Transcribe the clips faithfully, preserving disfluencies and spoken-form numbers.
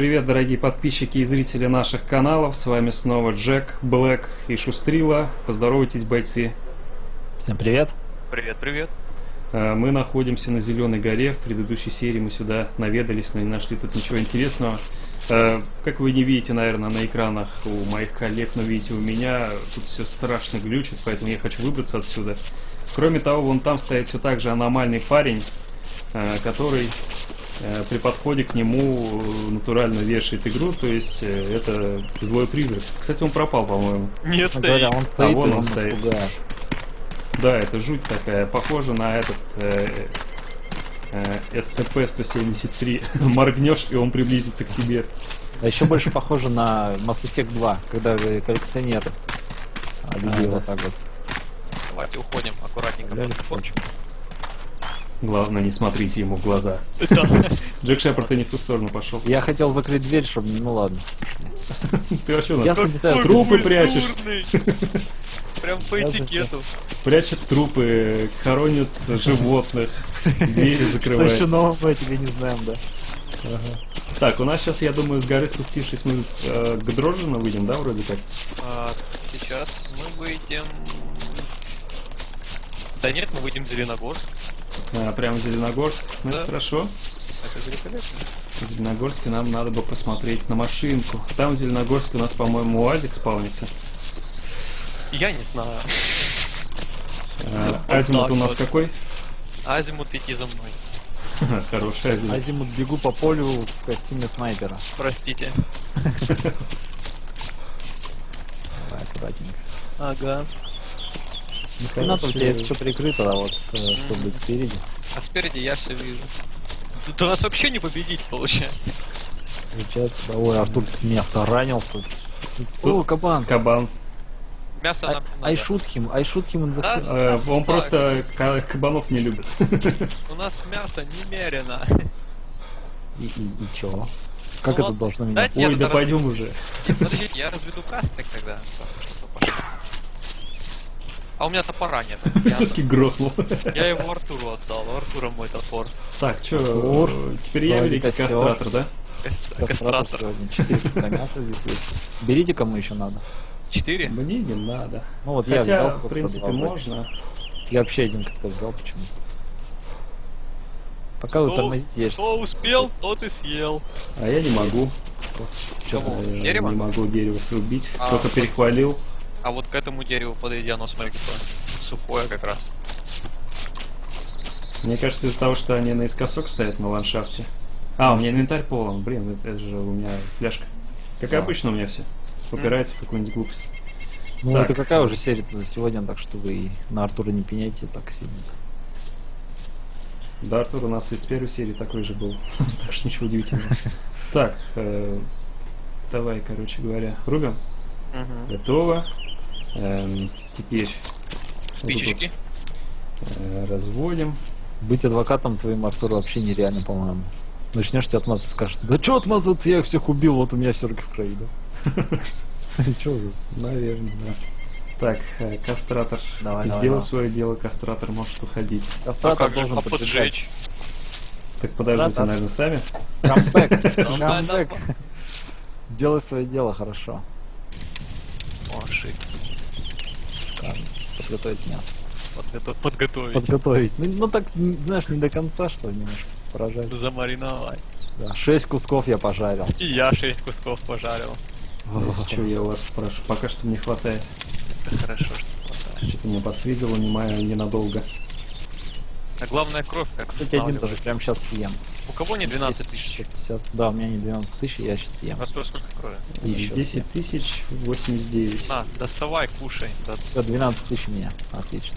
Привет, дорогие подписчики и зрители наших каналов. С вами снова Джек, Блэк и Шустрила. Поздоровайтесь, бойцы. Всем привет. Привет, привет. Мы находимся на Зеленой горе. В предыдущей серии мы сюда наведались, но не нашли тут ничего интересного. Как вы не видите, наверное, на экранах у моих коллег, но видите у меня, тут все страшно глючит, поэтому я хочу выбраться отсюда. Кроме того, вон там стоит все так же аномальный парень, который при подходе к нему натурально вешает игру, то есть это злой призрак. Кстати, он пропал, по-моему. Нет, стоит. Он стоит, а вон он, он стоит. Испугает. Да, это жуть такая, похоже на этот э, э, эс си пи сто семьдесят три. Моргнешь, и он приблизится к тебе. А еще больше похоже на Масс Эффект два, когда коллекционер обидел вот так вот. Давайте уходим аккуратненько. Главное, не смотрите ему в глаза. Джек Шеппер, ты не в ту сторону пошел. Я хотел закрыть дверь, чтобы... Ну ладно. Ты вообще у нас трупы прячешь. Прям по этикету. Прячет трупы, хоронят животных, двери закрывают. Что еще нового, тебе не знаем, да. Так, у нас сейчас, я думаю, с горы спустившись, мы к Дрожжино выйдем, да, вроде как? Сейчас мы выйдем... Да нет, мы выйдем в Зеленогорск. А, прямо Зеленогорск. Ну, да. Это хорошо. Это великолепно. В Зеленогорске нам надо бы посмотреть на машинку. Там в Зеленогорске у нас, по-моему, уазик спавнится. Я не знаю. А, азимут так, у нас вот. Какой? Азимут, иди за мной. Хороший азимут. Азимут, бегу по полю в костюме снайпера. Простите. Давай, аккуратненько. Ага. Спина у тебя есть что прикрыто, а вот mm. что будет спереди. А спереди я все вижу. Тут у нас вообще не победить получается. Получается, да, ой, Артур меня ранился. О, кабан. Кабан. Мясо на. I shoot him, I shoot him in the... да? э, Он так. Просто кабанов не любит. У нас мясо немерено. И, и, и чё? Как ну, это вот, должно меня... Ой, да раз... пойдем уже. Нет, подождите, я разведу кастрик тогда. А у меня топора нет. Все-таки грохнул. Я его Артуру отдал, у Артура мой топор. Так, чё, теперь я великий кастратор, да? Кастратор. четыреста мяса здесь есть. Берите, кому еще надо. четыре? Мне не надо. Ну вот я взял, в принципе, можно. Я вообще один как-то взял, почему-то. Пока вы тормозите, я сейчас... Кто успел, тот и съел. А я не могу. Я не могу дерево срубить. Кто-то перехвалил. А вот к этому дереву подойди, оно, смотри, сухое как раз. Мне кажется, из-за того, что они наискосок стоят на ландшафте. А, у меня инвентарь полон, блин, это же у меня фляжка. Как да. обычно у меня все, упирается mm. в какую-нибудь глупость. Ну так. Это какая уже серия-то за сегодня, так что вы и на Артура не пеняйте так сильно. Да, Артур у нас из первой серии такой же был, так что ничего удивительного. Так, давай, короче говоря, рубим. Готово. Эм, теперь спичечки вот, э, разводим. Быть адвокатом твоим, Артур, вообще нереально, по-моему. Начнешь тебя отмазаться, скажешь: да чё отмазаться, я их всех убил, вот у меня все руки в крови, да? Чё же? Наверное, да. Так, кастратор, сделал свое дело, кастратор может уходить. Кастратор должен поджечь. Так подождите, наверное, сами. Камбэк. Делай свое дело, хорошо. Подготовить мясо. Подготов... Подготовить. Подготовить. Ну, ну так, знаешь, не до конца, что ли, немножко пожарить. Замариновать. Да. Шесть кусков я пожарил. И я шесть кусков пожарил. Что я у вас прошу? Пока что мне хватает. Это хорошо, что хватает. Что-то меня подфризило, внимаю, ненадолго. А главное кровь, как кстати, один тоже прям сейчас съем. У кого не двенадцать тысяч? Да, у меня не двенадцать тысяч, я сейчас съем. А то сколько крови? десять тысяч восемьдесят девять. А, доставай, кушай. Да. Все, двенадцать тысяч у меня. Отлично.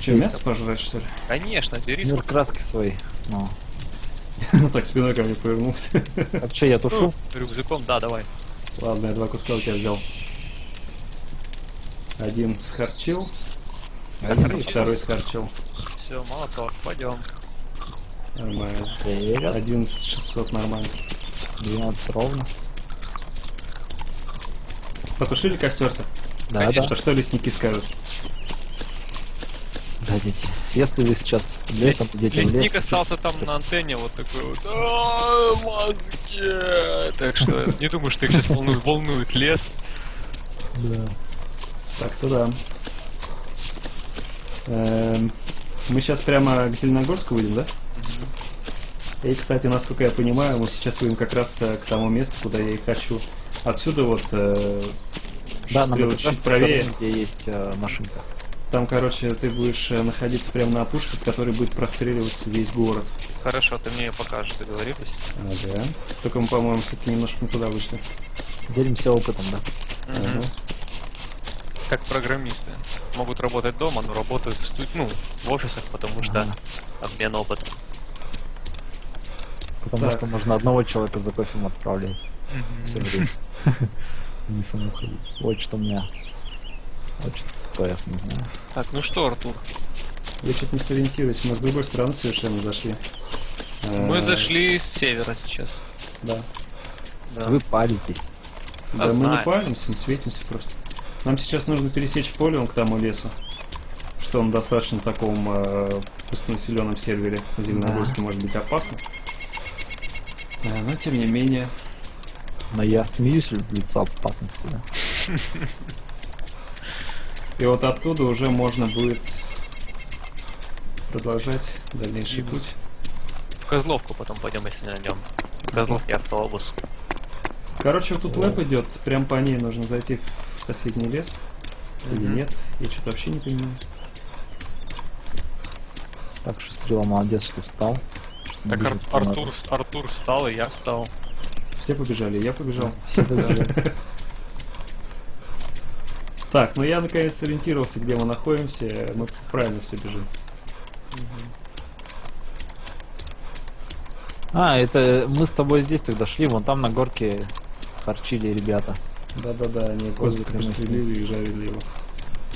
Че, мясо пожрать, что ли? Конечно, бери. Мир краски свои снова. Ну так, спиной ко мне повернулся. А че, я тушу? Рюкзаком, да, давай. Ладно, я два куска у тебя взял. Один схарчил. Один, второй скорчил. Все, молоток, пойдем. Нормально. одиннадцать шестьсот нормально. двенадцать ровно. Потушили костер-то? Да, конечно. Да. А что лесники скажут? Да, дети. Если вы сейчас лесом идете в лес... Лесник остался там на антенне вот такой вот. Так что не думаю, что их сейчас волнует лес. Да. Так-то да. Мы сейчас прямо к Зеленогорску выйдем, да? И, кстати, насколько я понимаю, мы сейчас выйдем как раз к тому месту, куда я и хочу. Отсюда вот чуть правее, где есть машинка. Там, короче, ты будешь находиться прямо на опушке, с которой будет простреливаться весь город. Хорошо, ты мне ее покажешь, договорились? Ага. Только мы, по-моему, все-таки немножко не туда вышли. Делимся опытом, да? Mm-hmm. Ага. Как программисты. Могут работать дома, но работают в студии, ну, в офисах, потому что ага. обмен опытом. Потому так. что можно одного человека за кофе отправлять. Mm-hmm. Все время. Не самому ходить. Вот что у меня. Поясно. Так, ну что, Артур? Я чуть не сориентируюсь, мы с другой стороны совершенно зашли. Мы а... зашли с севера сейчас. Да. да. Вы палитесь. Да, да мы не палимся, мы светимся просто. Нам сейчас нужно пересечь поле вон к тому лесу, что он достаточно в таком э, пустонаселенном сервере в Зеленогорске да. может быть опасно. А, но тем не менее. Но я смеюсь в лицо опасности. Да? И вот оттуда уже можно будет продолжать дальнейший mm-hmm. путь. В Козловку потом пойдем, если не найдем. В Козловке автобус. Короче, вот тут yeah. лэп идет, прям по ней нужно зайти в соседний лес. Mm-hmm. Или нет, я что-то вообще не понимаю. Так, Шустрила, молодец, что встал. Что так, Ар Артур, Артур встал, и я встал. Все побежали, я побежал. Все побежали. Так, ну я наконец сориентировался, где мы находимся, мы правильно все бежим. А, это мы с тобой здесь тогда шли, вон там на горке харчили ребята. Да-да-да, они козлик пристрелили и жарили его.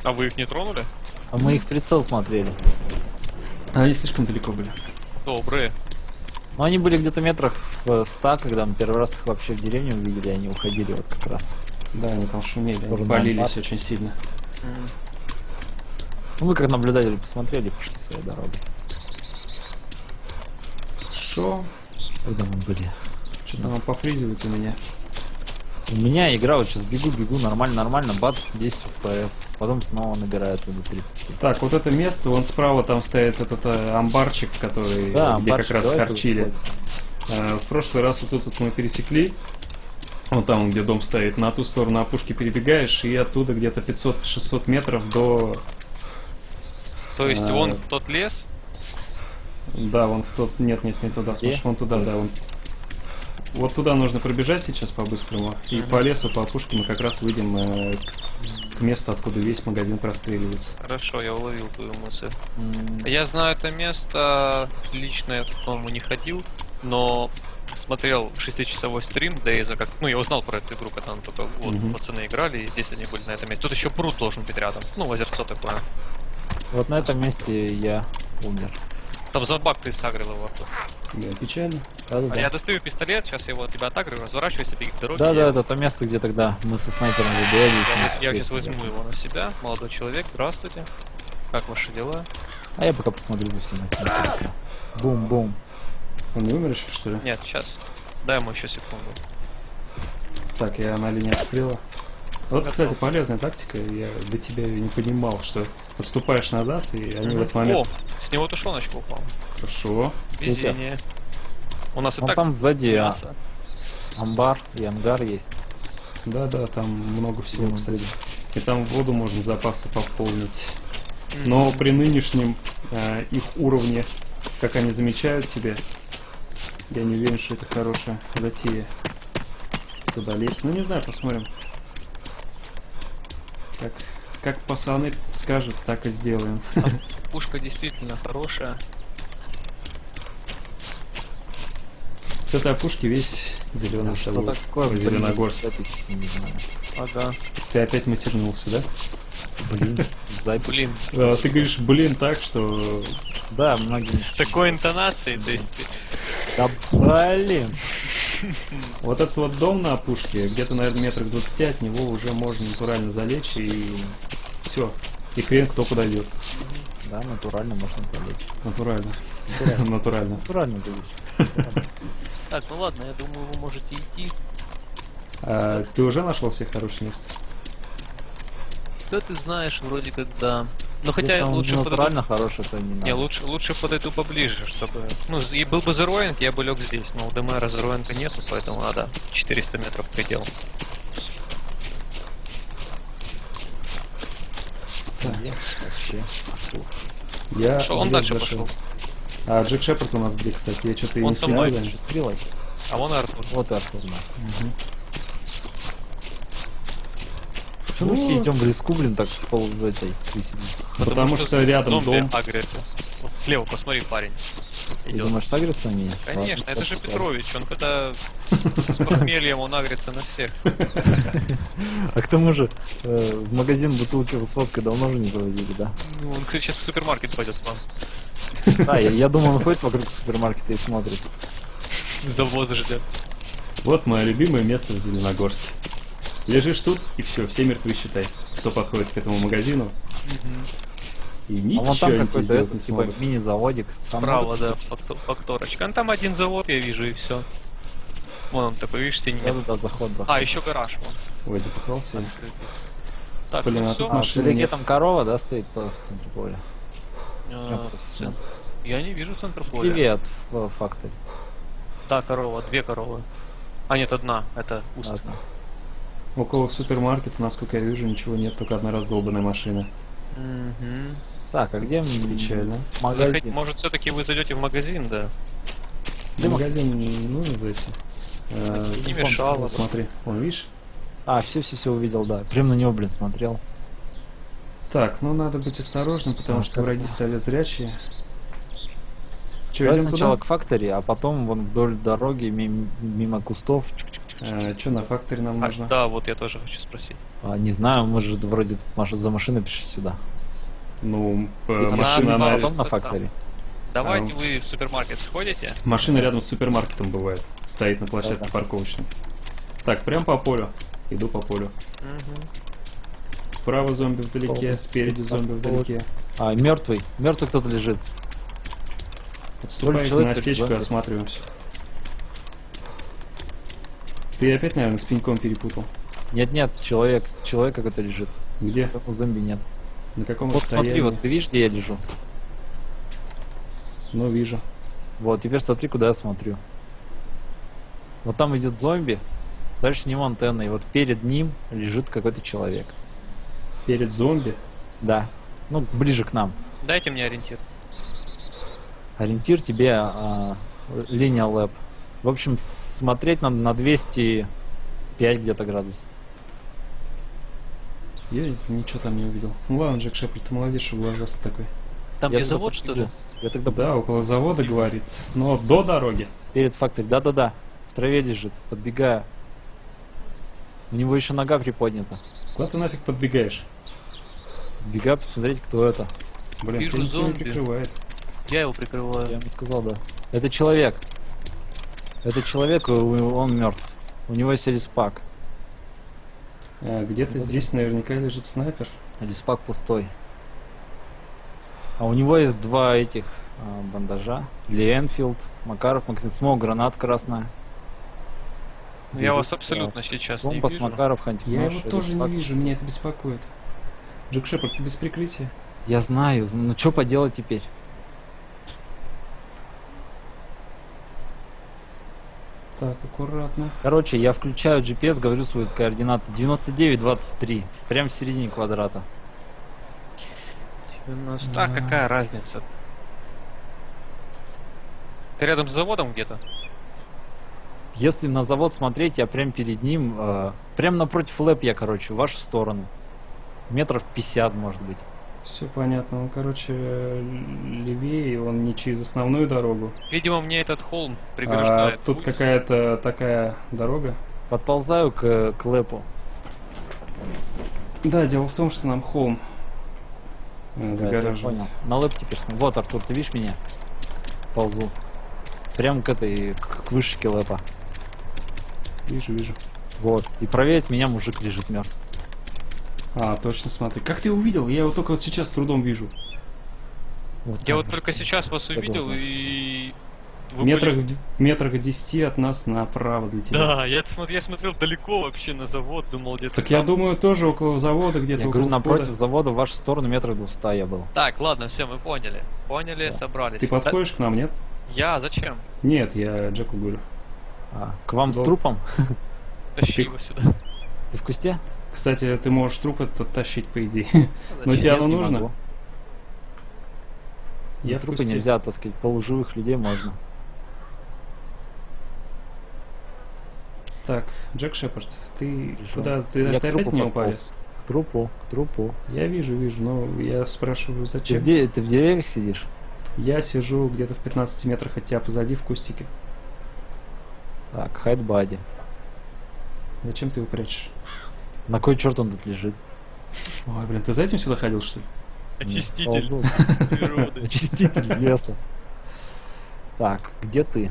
А вы их не тронули? А мы их в прицел смотрели. Они слишком далеко были. Добрые. Но они были где-то метрах в ста, когда мы первый раз их вообще в деревне увидели, они уходили вот как раз. Да, они там шумели, они болелись очень сильно. Mm. Ну, мы как наблюдатели посмотрели, пошли своей дорогой. Шо? Когда мы были? Что-то нам пофризивает у меня. У меня игра вот сейчас бегу-бегу, нормально-нормально, бац, десять эф пи эс. Потом снова набирается до тридцати. Так, вот это место, вон справа там стоит этот амбарчик, который да, где амбарчик, как раз харчили. А, в прошлый раз вот тут вот мы пересекли. Вот там, где дом стоит, на ту сторону опушки перебегаешь, и оттуда где-то пятьсот-шестьсот метров до... То есть, а... вон в тот лес? Да, вон в тот... Нет, нет, не туда, смотри, вон туда, да, вон. Вот туда нужно пробежать сейчас по-быстрому, и ага. по лесу, по опушке мы как раз выйдем э, к месту, откуда весь магазин простреливается. Хорошо, я уловил твою мысль. Mm. Я знаю это место, лично я, по-моему, не ходил, но... Смотрел шестичасовой стрим Дейза, как. Ну, я узнал про эту игру, когда только вот, mm-hmm. пацаны играли, и здесь они были на этом месте. Тут еще пруд должен быть рядом. Ну, озерцо такое. Вот на этом месте я умер. Там за бак ты сагрил его. Да, печально. Да, да, а да. Я достаю пистолет, сейчас его от тебя отагрю, разворачиваюсь, беги к дороге. Да, да, я... это то место, где тогда мы со снайпером забирали. Я, я сейчас возьму да. его на себя. Молодой человек, здравствуйте. Как ваши дела? А я пока посмотрю за всеми. Бум-бум. Он не умер еще, что ли? Нет, сейчас. Дай ему еще секунду. Так, я на линии обстрела. Вот, кстати, полезная тактика. Я до тебя ее не понимал, что отступаешь назад, и они в этот момент... О, с него тушеночка упала. Хорошо. Везение. У нас и так... там сзади амбар и ангар есть. Да-да, там много всего, кстати. И там воду можно запасы пополнить. Но при нынешнем их уровне, как они замечают тебя... Я не уверен, что это хорошая затея. Туда лезть. Ну, не знаю, посмотрим. Так, как пацаны скажут, так и сделаем. А, пушка действительно хорошая. С этой опушки весь зеленый а шалот. Зеленогорск. Не знаю. Ага. Ты опять матернулся, да? Блин. Зай, блин. А, ты говоришь, блин, так, что... Да, многие... С такой интонацией, то есть... Да блин! Вот этот вот дом на опушке, где-то, наверное, метрах двадцати от него уже можно натурально залечь и все. И хрен кто подойдет. Да, натурально можно залечь. Натурально. Натурально. Натурально залечь. Так, ну ладно, я думаю, вы можете идти. А, ты уже нашел себе хорошее место? Да ты знаешь, вроде как да. Но хотя лучше натурально под эту... хорошее-то не надо. Не, лучше, лучше под эту поближе, чтобы... Ну, и был бы зероинг, я бы лег здесь, но у ДМР зероинга нету, поэтому надо четыреста метров предел. Так, я... Шо, он дальше зашел. Пошел. А Джек Шеппер у нас где, кстати? Я что-то и не снял, да? Шустрилой. А вон Артур. Вот Артур, да. Угу. Почему мы все идем в леску, блин, так в пол в этой висели? Потому, Потому что, что рядом дом. Вот слева, посмотри, парень. Ты идет. Думаешь, сагрятся они? Конечно, это же Петрович, он когда с похмельем, он агрится на всех. А к тому же, в магазин бутылки с водкой давно уже не завозили, да? Ну, он, кстати, сейчас в супермаркет пойдет к нам. Да, я думаю, он ходит вокруг супермаркета и смотрит. Завоз ждет. Вот мое любимое место в Зеленогорске. Лежишь тут, и все, все мертвы, считай, кто подходит к этому магазину. Угу. И ничего. А вон там какой-то этот, типа, мини-заводик. Справа, да, факторочка. Там один завод, я вижу, и все. Вон он такой, видишь, синий. Да, да, да, заход, да. А, еще гараж, вон. Ой, запахался. Так, блин, ну все. А, вдалеке там корова, да, стоит в центре поля? А, я не вижу центр поля. Привет, фактор. Да, корова, две коровы. А, нет, одна, это уст. Около супермаркета, насколько я вижу, ничего нет, только одна раздолбанная машина. Mm-hmm. Так, а где печально? Магазин. Может, все-таки вы зайдете в магазин, да? В магазин не нужно зайти. А, не мешало. Вон, смотри, вон, видишь? А, все-все-все увидел, да. Прям на него, блин, смотрел. Так, ну надо быть осторожным, потому а, что враги да. стали зрячие. Че, идем сначала туда? К факторе, а потом вон вдоль дороги, мимо, мимо кустов. А, что на факторе нам а, нужно? Да, вот я тоже хочу спросить. А, не знаю, мы же вроде Маша за машиной пришли сюда. Ну, э, машина на, потом на факторе. Давайте а, вы в супермаркет сходите. Машина рядом с супермаркетом бывает. Стоит на площадке да, парковочной. Так, прям по полю. Иду по полю. Угу. Справа зомби вдалеке, Пол. спереди зомби Пол. вдалеке. А, мертвый. Мертвый кто-то лежит. Отступаем на осечку, да? Осматриваемся. Ты опять, наверное, с пеньком перепутал? Нет-нет, человек, человек какой-то лежит. Где? У зомби нет. На каком вот расстоянии? Смотри, вот ты видишь, где я лежу? Ну, вижу. Вот, теперь смотри, куда я смотрю. Вот там идет зомби, дальше ним антенна, и вот перед ним лежит какой-то человек. Перед зомби? Да. Ну, ближе к нам. Дайте мне ориентир. Ориентир тебе а, линия лэп. В общем, смотреть надо на двести пять где-то градусов. Я ничего там не увидел. Ну ладно, Джек Шеппер, ты молодец, что глазастый такой. Там где завод, что ли? Я тогда... Да, около завода, говорит. Но до дороги. Перед фактором. Да-да-да. В траве лежит, подбегаю. У него еще нога приподнята. Куда ты нафиг подбегаешь? Подбегаю посмотреть, кто это. Блин, ты его прикрывает. Я его прикрываю. Я ему сказал, да. Это человек. Это человек, он мертв. У него есть респак. А, где-то здесь наверняка лежит снайпер. Респак пустой. А у него есть два этих а, бандажа. Ли Энфилд, Макаров, Максимов, гранат красная. Я Берет, вас абсолютно а, сейчас не вижу. Макаров, Я его тоже не вижу, меня это беспокоит. Джек Шеппер, ты без прикрытия? Я знаю, ну что поделать теперь? Так, аккуратно. Короче, я включаю джи пи эс, говорю свою координату. девяносто девять двадцать три. Прям в середине квадрата. девяносто... А, а какая разница? Ты рядом с заводом где-то? Если на завод смотреть, я прям перед ним. Э, прям напротив лэп я, короче, в вашу сторону. Метров пятьдесят, может быть. Все понятно. Он, короче, левее, он не через основную дорогу. Видимо, мне этот холм преграждает. А, тут какая-то такая дорога. Подползаю к, к лэпу. Да, дело в том, что нам холм да, загораживает. На лэп теперь. Вот, Артур, ты видишь меня? Ползу. Прям к этой, к вышке лэпа. Вижу, вижу. Вот. И правее от меня мужик лежит мертв. А, точно, смотри. Как ты увидел? Я его только вот сейчас с трудом вижу. Вот я вот только сейчас вас увидел и Вы метрах, были... метрах десяти от нас направо для тебя. Да, я, я смотрел далеко вообще на завод, думал где-то. Так там... я думаю, тоже около завода где-то. Я говорю, напротив входа. Завода в вашу сторону метров двухста я был. Так, ладно, все, мы поняли. Поняли, да. Собрались. Ты подходишь да... к нам, нет? Я? Зачем? Нет, я Джеку говорю. А, к вам Дол... с трупом? Тащи его сюда. Ты в кусте? Кстати, ты можешь труп этот тащить, по идее. Но тебе оно нужно? Я трупы нельзя таскать, полуживых людей можно. Так, Джек Шеппер, ты куда? Ты опять не упалец? К трупу, к трупу. Я вижу, вижу, но я спрашиваю, зачем? Ты в деревьях сидишь? Я сижу где-то в пятнадцати метрах от тебя позади в кустике. Так, хайдбади. Зачем ты его прячешь? На кой черт он тут лежит? Ой, блин, ты за этим сюда ходил, что ли? Очиститель природы. Очиститель леса. Так, где ты?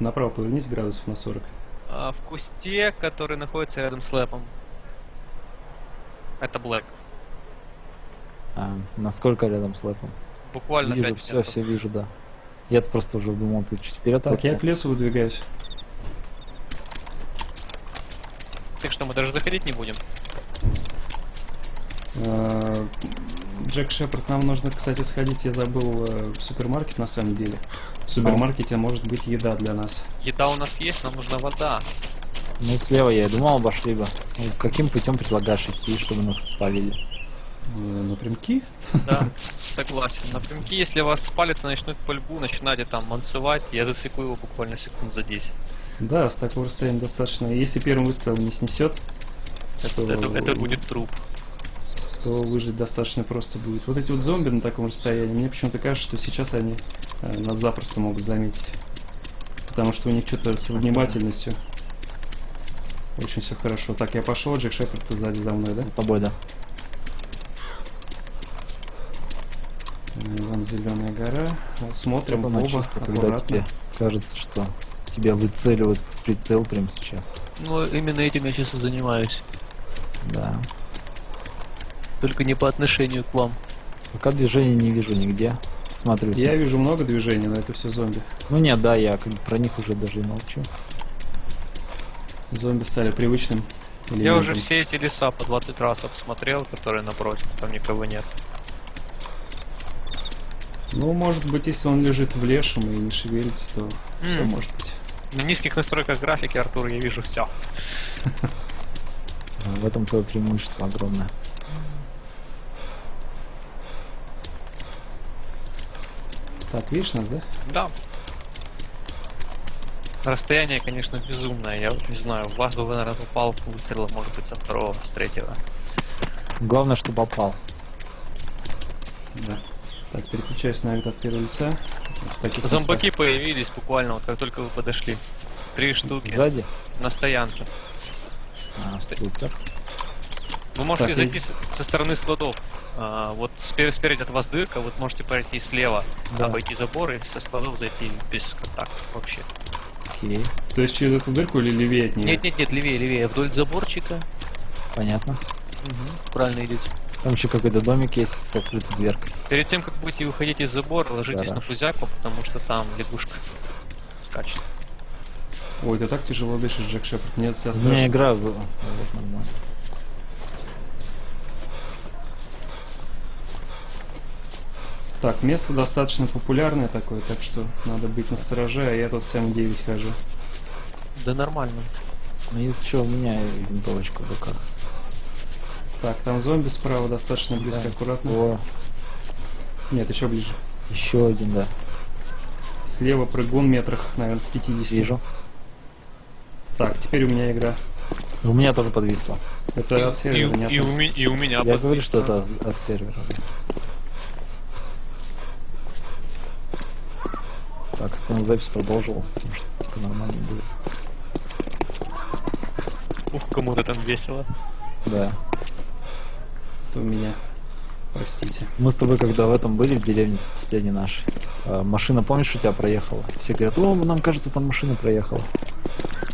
Направо повернись градусов на сорок. В кусте, который находится рядом с лэпом. Это Блэк. Насколько рядом с лэпом? Буквально вижу, все, все вижу, да. Я просто уже думал, ты чуть вперед. Так, я к лесу выдвигаюсь. Так что мы даже заходить не будем. Джек Шеппер, нам нужно, кстати, сходить. Я забыл в супермаркет на самом деле. В супермаркете может быть еда для нас. Еда у нас есть, нам нужна вода. Мы слева, я и думал, обошли бы. Каким путем предлагаешь идти, чтобы нас спалили? Напрямки? Да, согласен. Напрямки, если вас спалят, начнут пальбу, начинаете там мансовать. Я засеку его буквально секунд за десять. Да, с такого расстояния достаточно. Если первым выстрелом не снесет, это, это, это будет труп. То выжить достаточно просто будет. Вот эти вот зомби на таком расстоянии, мне почему-то кажется, что сейчас они э, нас запросто могут заметить. Потому что у них что-то с внимательностью. Очень все хорошо. Так, я пошел, Джек Шеппер, ты сзади за мной, да? За тобой, да. Вон Зеленая гора. Смотрим оба, чувство, когда тебе кажется, что... тебя выцеливают в прицел прямо сейчас. Ну, именно этим я сейчас и занимаюсь. Да. Только не по отношению к вам. Пока движения не вижу нигде. Смотрю. Я что... вижу много движений, но это все зомби. Ну нет, да, я про них уже даже и молчу. Зомби стали привычным. Я элементом. Уже все эти леса по двадцать раз обсмотрел, которые напротив, там никого нет. Ну, может быть, если он лежит в лешем и не шевелится, то mm. все может быть. На низких настройках графики, Артур, я вижу все. В этом твое преимущество огромное. Так, видишь нас, да? Да. Расстояние, конечно, безумное. Я вот не знаю, в вас бы, наверное, попал выстрела, может быть, со второго, с третьего. Главное, что попал. Да. Так, переключаюсь на вид от первого лица. Зомбаки местах. Появились буквально, вот как только вы подошли. Три штуки. Сзади? На стоянке. А, супер. Вы можете так, зайти и... со стороны складов. А, вот спер спереди от вас дырка, вот можете пройти слева, да. Обойти забор и со складов зайти без контактов вообще. Окей. То есть через эту дырку или левее от нее? Нет, нет, нет, левее, левее. Вдоль заборчика. Понятно. Угу. Правильно идете. Там еще какой-то домик есть с открытой дверкой. Перед тем, как будете выходить из забора, ложитесь да, на фузяку, потому что там лягушка скачет. Ой, ты так тяжело дышишь, Джек Шеппер. Нет, сейчас страшно. Не игра, за... Так, место достаточно популярное такое, так что надо быть настороже, а я тут сам девять хожу. Да нормально. Ну если что, у меня винтовочка в руках. Так, там зомби справа достаточно близко, да. Аккуратно. О. Нет, еще ближе. Еще один, да. Слева прыгун метрах, наверное, в пятидесяти. Вижу. Так, теперь у меня игра. У меня тоже подвисло. Это и, от сервера. И, и, у, и у меня. Я подвисло. Говорю, что это от, от сервера. Так, остановил запись, продолжил, потому что нормально будет. Ух, кому-то там весело. Да. У меня, простите. Мы с тобой когда в этом были, в деревне последней нашей, э, машина, помнишь, у тебя проехала? Все говорят, о, нам кажется, там машина проехала.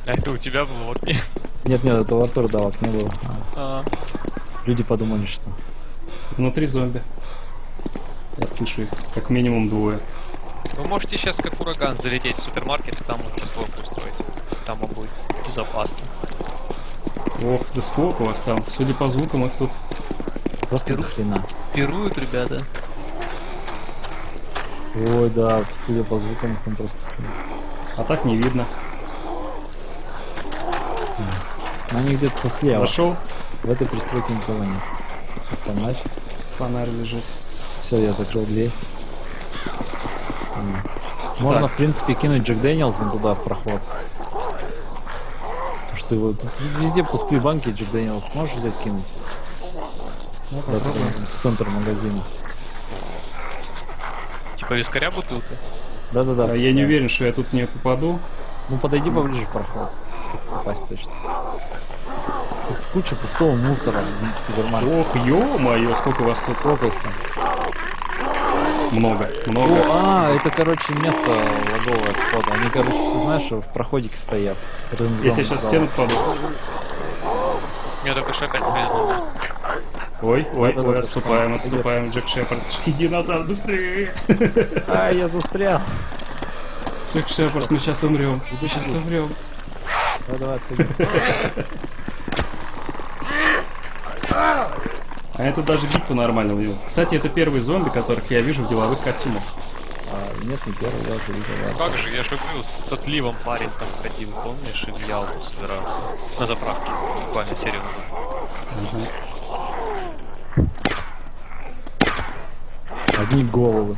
А это у тебя было в окне? Нет, нет, это у Артура, да, в окне было. А. А -а. Люди подумали, что... Внутри зомби. Я слышу их как минимум двое. Вы можете сейчас как ураган залететь в супермаркет и там уже свалку устроить. Там он будет безопасно. Ох, да сколько у вас там. Судя по звукам, их тут... Просто Пиру... хрена. Пируют, ребята. Ой, да, судя по звукам, их там просто хрена. А так не видно. Они где-то слева. Пошел. В этой пристройке никого нет. Фонарь. Фонарь лежит. Все, я закрыл дверь. Можно, так. в принципе, кинуть Джек Дэниелс вон туда, в проход. Потому что его... Тут везде пустые банки, Джек Дэниелс. Можешь взять, кинуть? Ну, да, в центр магазина. Типа вискаря бутылка? Да-да-да. А я не уверен, что я тут не попаду. Ну, подойди поближе в проход. Попасть точно. Тут куча пустого мусора в супермаркете. Ох, ё-моё, сколько у вас тут лопов-то. Много, много. О, а, это, короче, место лаговое спота. Они, короче, все, знаешь, в проходике стоят. Если я сейчас стену падаю. Я только шаг отпрыгнул. Ой, ой, ой, отступаем, отступаем, Джек Шеппер. Иди назад, быстрее. А, я застрял. Джек Шеппер, мы сейчас умрем. Мы сейчас умрем. Ну, давай, а это даже битву нормально убил. Кстати, это первый зомби, которых я вижу в деловых костюмах. А, нет, не первый, я уже видел. Как же, я же люблю, с отливом парень там ходил, помнишь, и в Ялту собирался. На заправке, буквально, серьезно. Угу. Одни головы.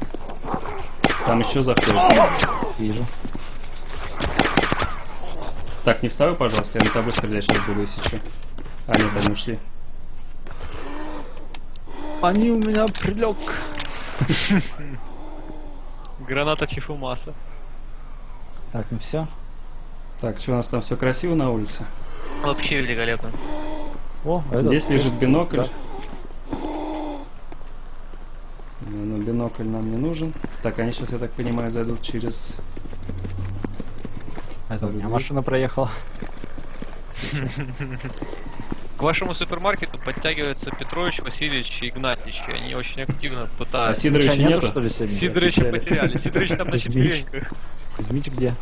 Там еще закрылся. Вижу. Так, не вставай, пожалуйста, я на тобой стрелять сейчас буду, если что. А, нет, они ушли. Они у меня прилег. Граната Чифумаса. Так, ну все. Так, что у нас там все красиво на улице? Вообще великолепно. О, здесь лежит бинокль. Ну, бинокль нам не нужен. Так, они сейчас, я так понимаю, зайдут через... Это у меня машина проехала. К вашему супермаркету подтягиваются Петрович, Васильевич и Игнатнички. Они очень активно пытаются... А Сидоровича нету, нету, что ли, сегодня? Сидоровича потеряли. Сидорович там на четвереньках. Кузьмич где?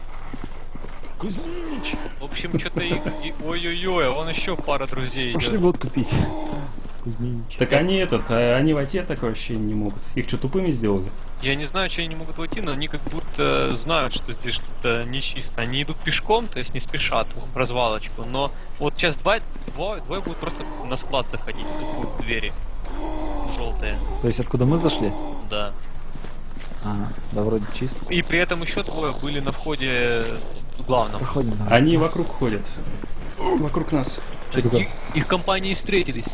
Кузьмич! В общем, что-то... Ой-ой-ой, вон еще пара друзей. Пошли вот купить. Кузьмич. Так они этот... Они войти такое ощущение не могут. Их что, тупыми сделали? Я не знаю, что они не могут войти, но они как будто знают, что здесь что-то нечисто. Они идут пешком, то есть не спешат в развалочку, но... Вот сейчас два, двое, двое будут просто на склад заходить, тут будут двери желтые. То есть откуда мы зашли? Да. Ага, да вроде чисто. И при этом еще двое были на входе главном. Проходим, они вокруг ходят. Вокруг нас. Они, их компании встретились.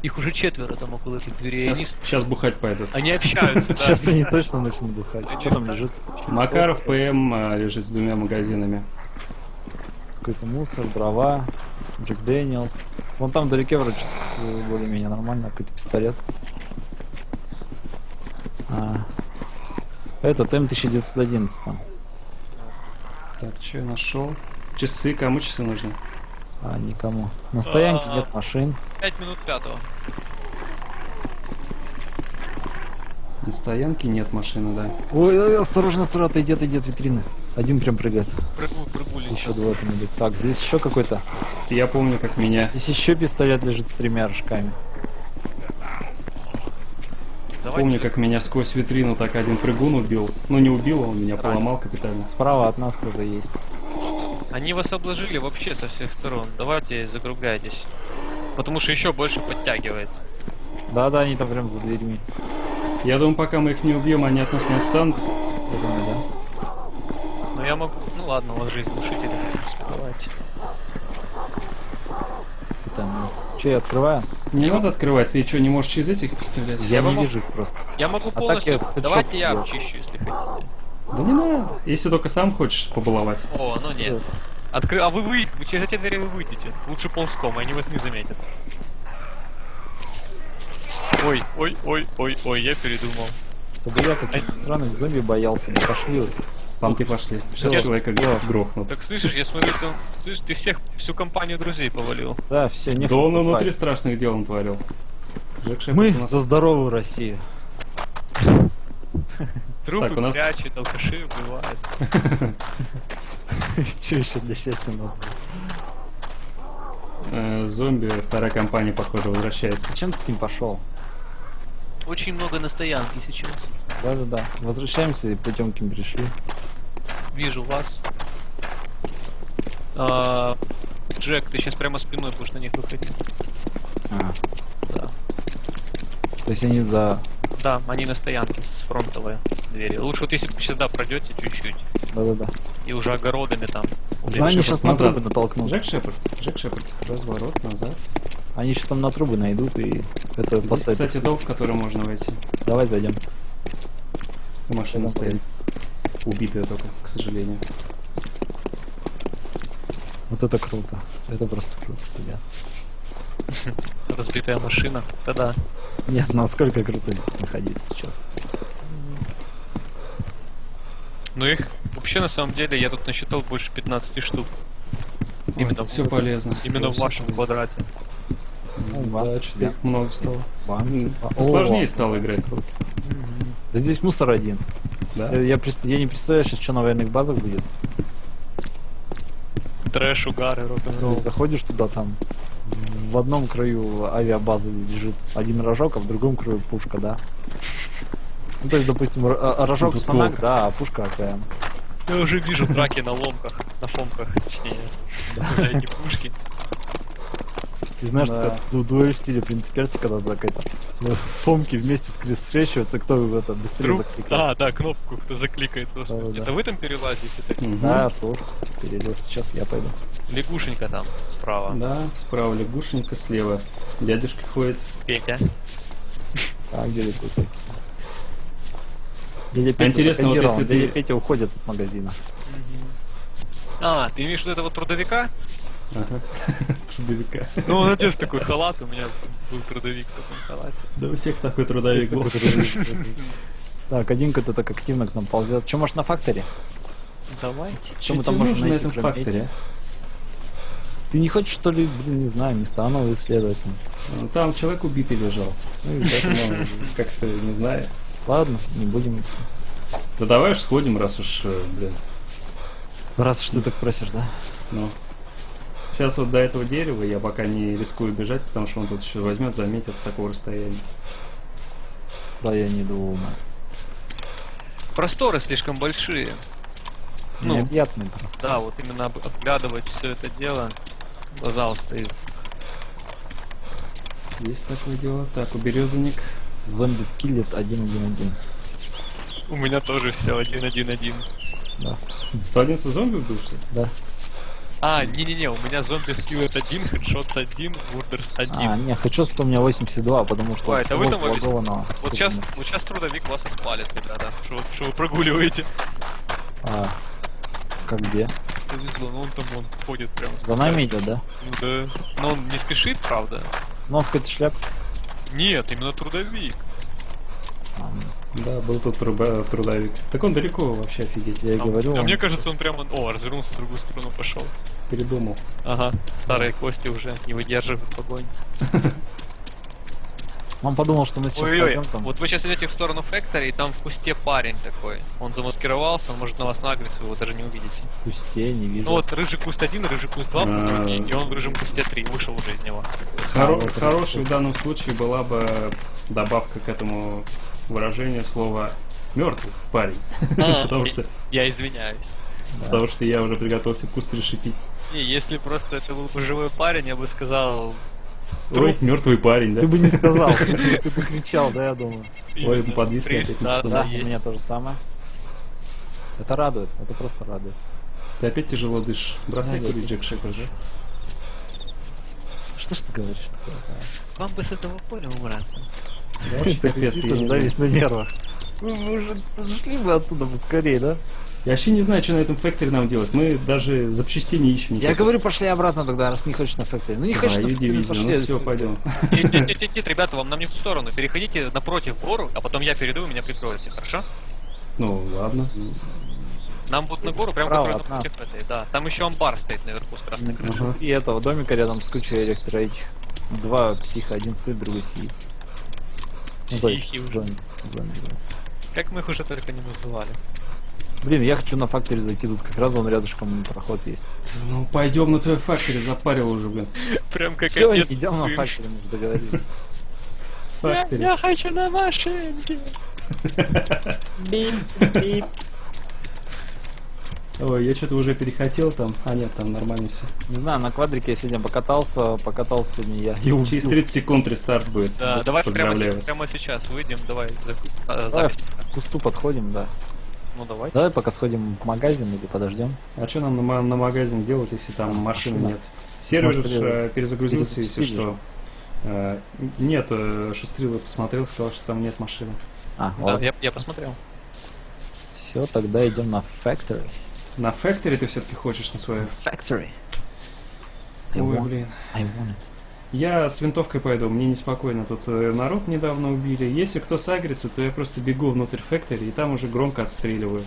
Их уже четверо там около этой двери. Сейчас, они... сейчас бухать пойдут. Они общаются, да. Сейчас они точно начнут бухать. Что там лежит? Макаров ПМ лежит с двумя магазинами. Какой-то мусор, дрова, Джек Дэниелс. Вон там вдалеке вроде более-менее нормально, какой-то пистолет. А, это Т М тысяча девятьсот одиннадцать там. Так, что я нашел? Часы, кому часы нужны? А, никому. На стоянке а-а-а. Нет машин. пять минут пятого. На стоянке нет машины, да. Ой, ой, осторожно, осторожно, отойдет, идет витрины. Один прям прыгает. Прыгнул, прыгнул. Еще двое там идут. Так, здесь еще какой-то. Я помню, как меня. Здесь еще пистолет лежит с тремя рожками. Давайте. Помню, как меня сквозь витрину так один прыгун убил. Ну не убил, он меня Ранен. Поломал капитально. Справа от нас кто-то есть. Они вас обложили вообще со всех сторон. Давайте закругляйтесь. Потому что еще больше подтягивается. Да-да, они там прям за дверьми. Я думаю, пока мы их не убьем, они от нас не отстанут. Я думаю, да. Но я могу... Ну ладно, у вас жизнь глушителя, в принципе, давайте. Там у Че, я открываю? Не надо открывать, ты что, не можешь через этих пострелять? Я, я не могу... вижу их просто. Я могу полностью... А я... Давайте я обчищу, если хотите. Да не надо. Если только сам хочешь побаловать. О, ну нет. Откры... А вы выйдете, через эти двери вы выйдете. Лучше ползком, они вас не заметят. Ой, ой, ой, ой, ой, я передумал. Чтобы я каких-то сраных зомби боялся, не пошли вот. Панты пошли. Сейчас я... человека грохнут. Так слышишь, я смотрю, ты, слышишь, ты всех, всю компанию друзей повалил. Да, все, не Да он внутри страшных дел натворил. Мы за здоровую Россию. Трупы так, у нас... прячет, алкаши убивает. Че еще для счастья надо? Зомби, вторая компания, похоже, возвращается. Зачем ты к ним пошел? Очень много на стоянке сейчас. Да-да-да. Возвращаемся и пойдем к ним пришли. Вижу вас. А, Джек, ты сейчас прямо спиной будешь на них выходить. А. Да. То есть они за... Да, они на стоянке с фронтовой двери. Лучше вот если сюда пройдете чуть-чуть. Да-да-да. И уже огородами там. Блин, они сейчас на трубы натолкнутся. Джек Шеппер, Джек Шеппер, разворот назад. Они сейчас там на трубы найдут и это здесь, поставят. Кстати, дом, в который можно войти. Давай зайдем. Машина стоит. Убитая только, к сожалению. Вот это круто. Это просто круто, тебя. Разбитая машина. Да-да. Нет, насколько круто здесь находиться сейчас. Ну их вообще на самом деле я тут насчитал больше пятнадцати штук. Ой, именно все в... полезно. Именно в вашем полезно. Квадрате. Ну, да, что-то их много стало. Сложнее стало играть. Круто. Mm-hmm. Да здесь мусор один. Да? Я, я, я не представляю, сейчас что на военных базах будет. Трэш, угары, рок-н-ролл. Заходишь туда, там в одном краю авиабазы лежит один рожок, а в другом краю пушка, да? Ну то есть, допустим, рожок станок, да, а пушка АКМ. Я уже вижу драки на ломках, на фомках, точнее, за эти пушки. Ты знаешь, такая дуэль в стиле принц Перси, когда какая-то фомки вместе скрещиваются, кто в это быстрее закликает. А, да, кнопку кто закликает просто. Это вы там перелазите? Да, Артур перелез, сейчас я пойду. Лягушенька там, справа. Да, справа лягушенька, слева дядюшка ходит. Петя. А где лягушенька? Петя интересно, вот если дядя ты... Петя уходит от магазина. А, ты имеешь в виду этого трудовика? Ага. Трудовика. Ну, он отец такой халат, у меня был трудовик в таком халате. Да у всех такой трудовик был. Так, один-ка-то так активно к нам ползет. Че, может, на факторе? Давайте. Че мы там можем на этом факторе? Ты не хочешь, что ли, блин, не знаю, места новые исследовать? Там человек убитый лежал. Ну, как-то, не знаю. Ладно, не будем идти. Да давай уж сходим, раз уж, блин. Раз уж ты так просишь, да? Ну. Сейчас вот до этого дерева я пока не рискую бежать, потому что он тут еще возьмет, заметит с такого расстояния. Да, я не думаю. Просторы слишком большие. Ну, необъятные просто. Да, вот именно обглядывать все это дело. Глаза устают. Есть такое дело. Так, у березовник. Зомби-скелет один один один. У меня тоже все один один один. Да. сто одиннадцать зомби убил, что ли? Да. А, не-не-не, у меня зомби-скелет один, хедшотс один, вурдерс один. А, не, хедшотс у меня восемьдесят два, потому что... А, это вы там вовсе... Вот сейчас, вот сейчас трудовик вас и спалит, ребята, что, что вы прогуливаете. А, как где? Повезло, ну он там, он ходит прямо. За нами идет, да? Ну да, но он не спешит, правда. Но он в какой-то шляп. Нет, именно трудовик. А, да, был тут труба, трудовик. Так он далеко вообще, офигеть, я а, говорю. А он... мне кажется, он прямо... О, развернулся в другую сторону, пошел. Передумал. Ага, старые кости уже не выдерживают погони. Он подумал, что мы сейчас пойдем там. Вот вы сейчас идете в сторону Фэктори, и там в кусте парень такой. Он замаскировался, он может на вас нагреться, вы его даже не увидите. В кусте не вижу. Ну вот рыжий куст один, рыжий куст два, и он в рыжем кусте три, вышел уже из него. Хорошей в данном случае была бы добавка к этому выражению слова мертвых парень. Потому что... Я извиняюсь. Потому что я уже приготовился куст решетить. И если просто это был бы живой парень, я бы сказал... Ой, мертвый парень, да? Ты бы не сказал, ты бы кричал, да, я думаю. Ой, подвисли опять не сказал. У меня то же самое. Это радует, это просто радует. Ты опять тяжело дышишь. Бросай курить, Джек Шеппер, да? Что ж ты говоришь такое? Вам бы с этого поля убраться. Капец, я весь на нервах. Мы уже шли бы оттуда поскорее, да? Я вообще не знаю, что на этом факторе нам делать. Мы даже запчастей не ищем. Никаких. Я говорю, пошли обратно тогда, раз не хочешь на факторе. Ну не хочешь, а, на факторе, пошли. Ну, все, пойдем. Нет, нет, нет, нет, ребята, вам нам не в ту сторону. Переходите напротив гору, а потом я перейду, и меня прикроете, хорошо? Ну, ладно. Нам будут на гору прям контролировать против этой, да. Там еще амбар стоит наверху с красной крышей. Угу. И этого домика рядом с кучей электро этих. Два психа, один стоит, другой сидит. Психи в зоне. Как мы их уже только не называли. Блин, я хочу на факторе зайти, тут как раз он рядышком проход есть. Ну пойдем на твой факторе, запарил уже, блин. Прям как все, идем на факторе, мы же договорились. Я, я хочу на машинке. Бип, бип. Ой, я что-то уже перехотел там. А нет, там нормально все. Не знаю, на квадрике я сегодня покатался, покатался не я. И через тридцать секунд рестарт будет. Да, вот, давай прямо, прямо сейчас выйдем, давай, за, давай к кусту подходим, да. Ну давай. Давай пока сходим в магазин или подождем. А что нам на, на магазин делать, если там машины да. нет? Сервер может, перезагрузился, если что. Э, нет, Шустрила посмотрел, сказал, что там нет машины. А, да, вот. я, я посмотрел. Все, тогда идем на Factory. На Factory ты все-таки хочешь на свою? Factory. Ой, want, блин. Я с винтовкой пойду, мне неспокойно. Тут народ недавно убили. Если кто сагрится, то я просто бегу внутрь Factory и там уже громко отстреливаю.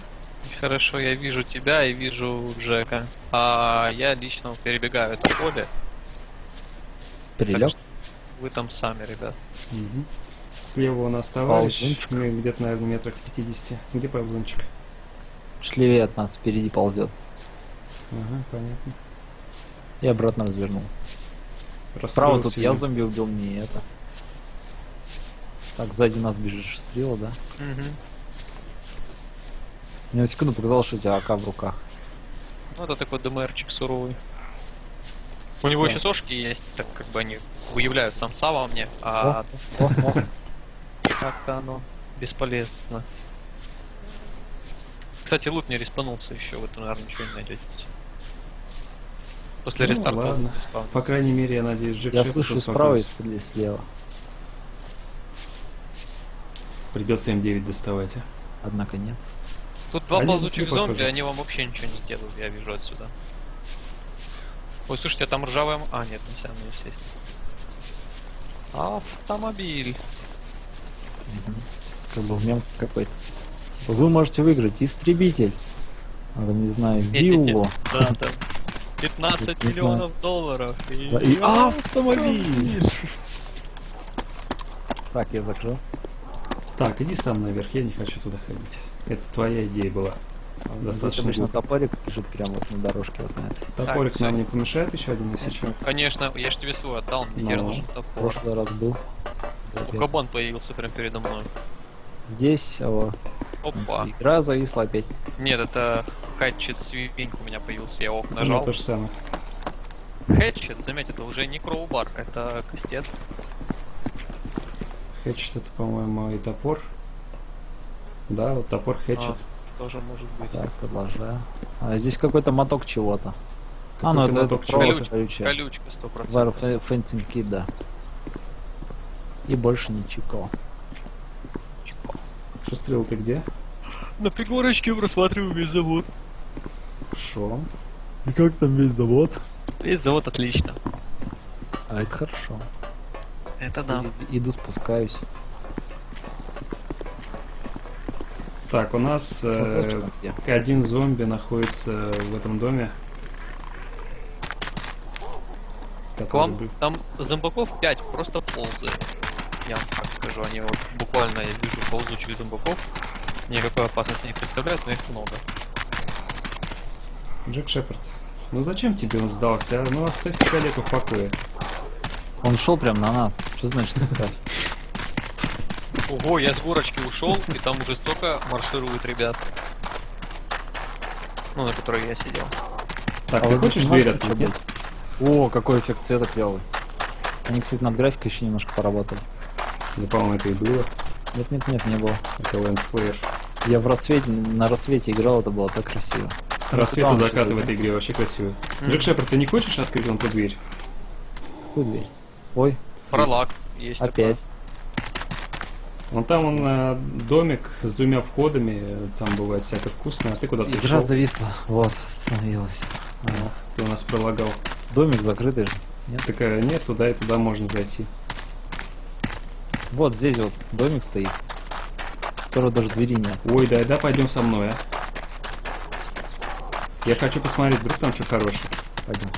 Хорошо, я вижу тебя и вижу Джека. А я лично перебегаю это поле. Перелёг? Вы там сами, ребят. Угу. Слева у нас товарищ. Мы где-то, наверное, метрах пятидесяти. Где ползунчик? Шлевее от нас, впереди ползет. Ага, понятно. И обратно развернулся. Справа тут я зомби убил, не это. Так, сзади нас бежит Шустрила, да? Угу. Мне на секунду показалось, что у тебя АК в руках. Ну, это такой ДМРчик суровый. У него да. еще сошки есть, так как бы они выявляют самца во мне, а как-то оно бесполезно. Кстати, лут не респанулся еще, вот вы, наверное, ничего не найдете. После ну, рестарта ладно. По крайней мере, я надеюсь, Джек. Я слышу справа и слева. Придется эм девять доставать. Однако нет. Тут два ползучих зомби, похожи. Они вам вообще ничего не сделают, я вижу отсюда. Ой, слушайте, а там ржавая... А, нет, не все равно не сесть. Автомобиль. Угу. Как бы в нем какой-то. Вы можете выиграть истребитель. Надо, не знаю, виллу. Да, там пятнадцать миллионов долларов. И, да, и автомобиль. Так, я закрыл. Так, иди сам наверх, я не хочу туда ходить. Это твоя идея была. Достаточно. Обычно топорик лежит прямо вот на дорожке. Вот на этой. Топорик так, нам все. Не помешает еще один насечок? Конечно, я же тебе свой отдал, мне теперь нужен топор. В прошлый раз был. Ну, кабан появился прямо передо мной. Здесь, о, опа. Игра зависла опять. Нет, это хэтчет свипинг у меня появился, я ок нажал. Ну, то же самое. Хэтчет, заметь, это уже не кроубар, это кастет. Хэтчет это, по-моему, и топор. Да, вот топор хэтчет. А, тоже может быть. Так, продолжаю. А, здесь какой-то моток чего-то. А, ну это, это колючка, колючка сто процентов. Фэнсинг кит, да. И больше ничего. Шустрил, ты где? На пригорочке просматриваю весь завод. Шо? И как там весь завод? Весь завод отлично. А это хорошо. Это да. И, иду, спускаюсь. Так, у нас э, один зомби находится в этом доме. К вам, там зомбаков пять просто ползает. Я вам так скажу, они вот буквально, я вижу ползучих зомбаков, никакой опасности не представляют, но их много. Джек Шеппер, ну зачем тебе он сдался, а? Ну оставь коллегу в покое. Он шел прям на нас, что значит оставь? Ого, я с горочки ушел, и там уже столько маршируют ребят. Ну, на которой я сидел. Так, а ты хочешь дверь открыть? О, какой эффект цвета клевый. Они, кстати, над графикой еще немножко поработали. Да, по-моему, это и было. Нет, нет, нет, не было. Это лэндсплеер. Я в рассвете, на рассвете играл, это было так красиво. Рассвет и закаты в этой игре вообще красиво. Mm. Джек Шеппер, ты не хочешь открыть вон ту дверь? Какую дверь? Ой. Пролаг есть. Опять. Вон там он домик с двумя входами, там бывает всякое вкусное, а ты куда-то игра пришел? Зависла, вот, остановилась. А, вот. Ты у нас пролагал. Домик закрытый же. Нет? Такая, нет, туда и туда можно зайти. Вот здесь вот домик стоит, которого даже двери нет. Ой, да, да, пойдем со мной, а. Я хочу посмотреть, вдруг там что хорошее. Пойдем.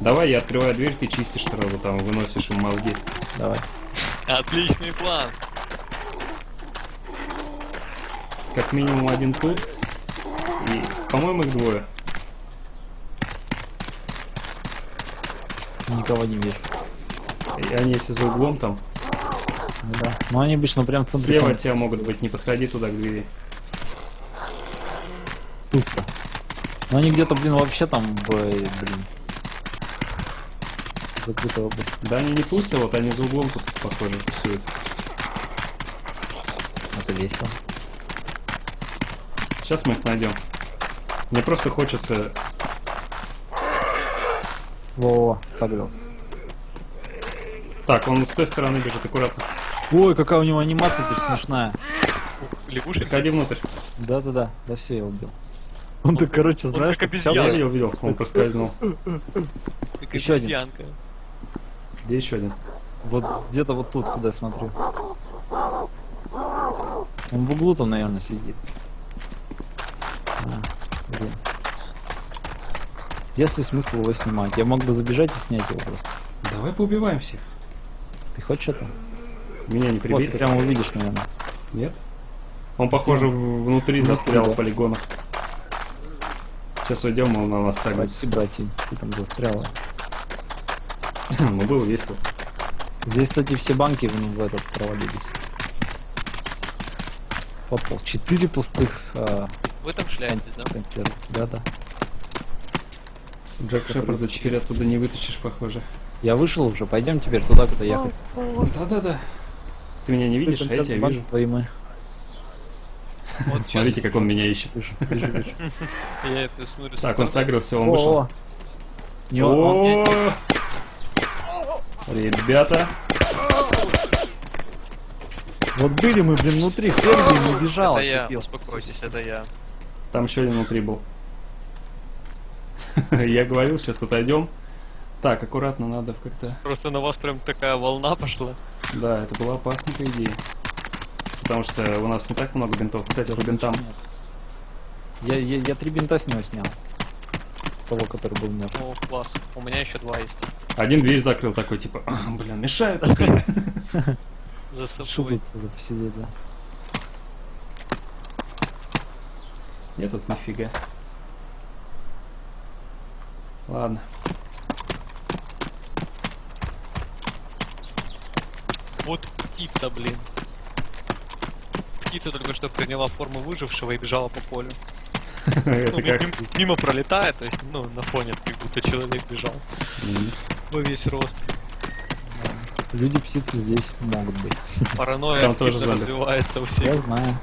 Давай, я открываю дверь, ты чистишь сразу, там выносишь им мозги. Давай. Отличный план. Как минимум один тут. И, по-моему, их двое. Никого не вижу. И они если за углом там. Да. Но они обычно прям в центре. Слева от тебя могут быть, не подходи туда к двери. Пусто. Но они где-то, блин, вообще там, блин. Закрытая область. Да они не пусто, вот они за углом тут, похоже, пусуют. Это весело. Сейчас мы их найдем. Мне просто хочется. Во, согрелся. Так, он с той стороны бежит, аккуратно. Ой, какая у него анимация теперь смешная. Лягушка, ходи внутрь. Да-да-да, да все, я убил. Он, он так, короче, знаешь, как обезьянка. Я увидел, он проскользнул. Еще один. Где еще один? Вот где-то вот тут, куда я смотрю. Он в углу там, наверное, сидит. А, если смысл его снимать, я мог бы забежать и снять его просто. Давай поубиваем всех. Ты хочешь это? Меня не прибит. Вот, ты прямо увидишь, наверное. Нет? Он, похоже, я... внутри застрял в полигонах. Сейчас уйдем, он на нас сагнется. Братья, ты там застряла. Ну, было весело. Здесь, кстати, все банки в этот провалились. Попал. Четыре пустых. Э, Вы там шляетесь, да? Консерв. Да-да. Джек Шеппер, за теперь оттуда не вытащишь, похоже. Я вышел уже, пойдем теперь туда, куда ехать. Да-да-да. Ты меня не видишь, а я тебя вижу. Поймы. Вот смотрите, как он меня ищет. Я это смотрю. Так, он согрелся, он вышел. Ребята. Вот были мы, блин, внутри, первый не бежал. Это я, успокойтесь, это я. Там еще один внутри был. Я говорил, сейчас отойдем. Так, аккуратно надо как-то. Просто на вас прям такая волна пошла. Да, это была опасная идея. Потому что у нас не так много бинтов. Кстати, по бинтам. Я, я, я три бинта с него снял. С того, который был у меня. О, класс. У меня еще два есть. Один дверь закрыл такой, типа, а, блин, мешает. Шутит туда посидеть, да. Нет, тут нафига. Ладно. Вот птица, блин. Птица только что приняла форму выжившего и бежала по полю. Мимо пролетает, то есть, ну, на фоне как будто человек бежал. Ну, весь рост. Люди птицы здесь могут быть. Паранойя тоже развивается у всех. Я знаю.